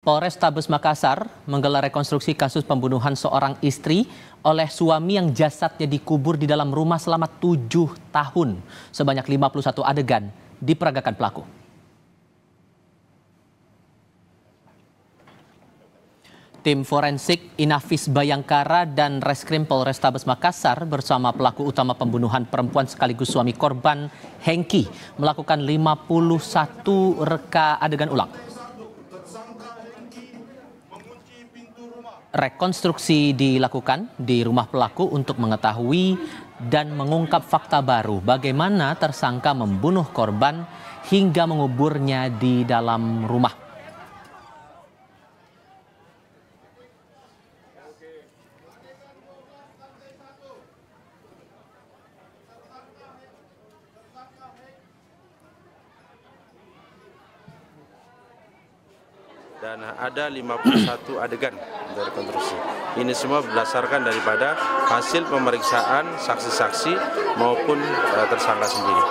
Polrestabes Makassar menggelar rekonstruksi kasus pembunuhan seorang istri oleh suami yang jasadnya dikubur di dalam rumah selama 7 tahun. Sebanyak 51 adegan diperagakan pelaku. Tim forensik Inafis Bayangkara dan Reskrim Polrestabes Makassar bersama pelaku utama pembunuhan perempuan sekaligus suami korban Hengki melakukan 51 reka adegan ulang. Rekonstruksi dilakukan di rumah pelaku untuk mengetahui dan mengungkap fakta baru bagaimana tersangka membunuh korban hingga menguburnya di dalam rumah. Dan ada 51 adegan dari rekonstruksi. Ini semua berdasarkan daripada hasil pemeriksaan saksi-saksi maupun tersangka sendiri.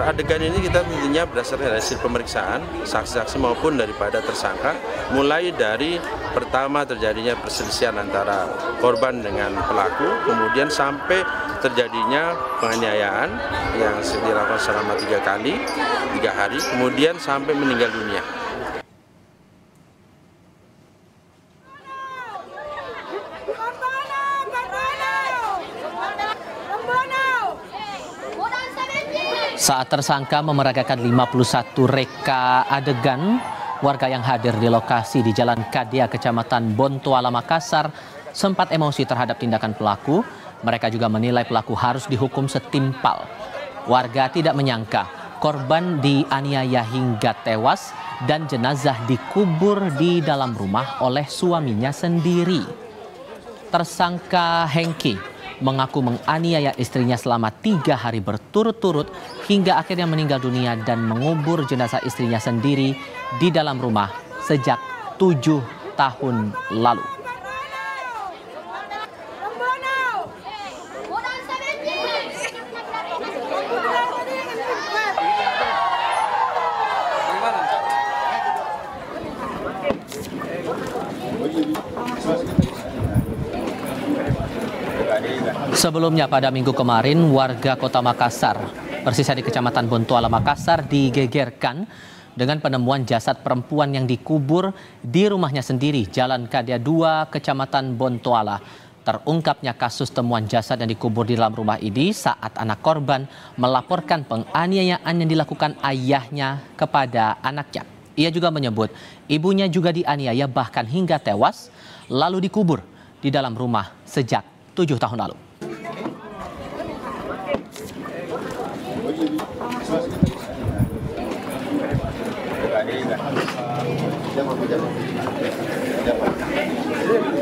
Adegan ini kita tentunya berdasarkan hasil pemeriksaan saksi-saksi maupun daripada tersangka, mulai dari pertama terjadinya perselisihan antara korban dengan pelaku, kemudian sampai terjadinya penganiayaan yang dilakukan selama 3 hari, kemudian sampai meninggal dunia. Saat tersangka memeragakan 51 reka adegan, warga yang hadir di lokasi di Jalan Kadia, Kecamatan Bontoala, Makassar, sempat emosi terhadap tindakan pelaku. Mereka juga menilai pelaku harus dihukum setimpal. Warga tidak menyangka korban dianiaya hingga tewas dan jenazah dikubur di dalam rumah oleh suaminya sendiri. Tersangka Hengki mengaku menganiaya istrinya selama 3 hari berturut-turut hingga akhirnya meninggal dunia dan mengubur jenazah istrinya sendiri di dalam rumah sejak 7 tahun lalu. Sebelumnya pada minggu kemarin, warga kota Makassar, persisnya di Kecamatan Bontoala, Makassar, digegerkan dengan penemuan jasad perempuan yang dikubur di rumahnya sendiri, Jalan Kadia 2, Kecamatan Bontoala. Terungkapnya kasus temuan jasad yang dikubur di dalam rumah ini saat anak korban melaporkan penganiayaan yang dilakukan ayahnya kepada anaknya. Ia juga menyebut ibunya juga dianiaya bahkan hingga tewas, lalu dikubur di dalam rumah sejak 7 tahun lalu. Jangan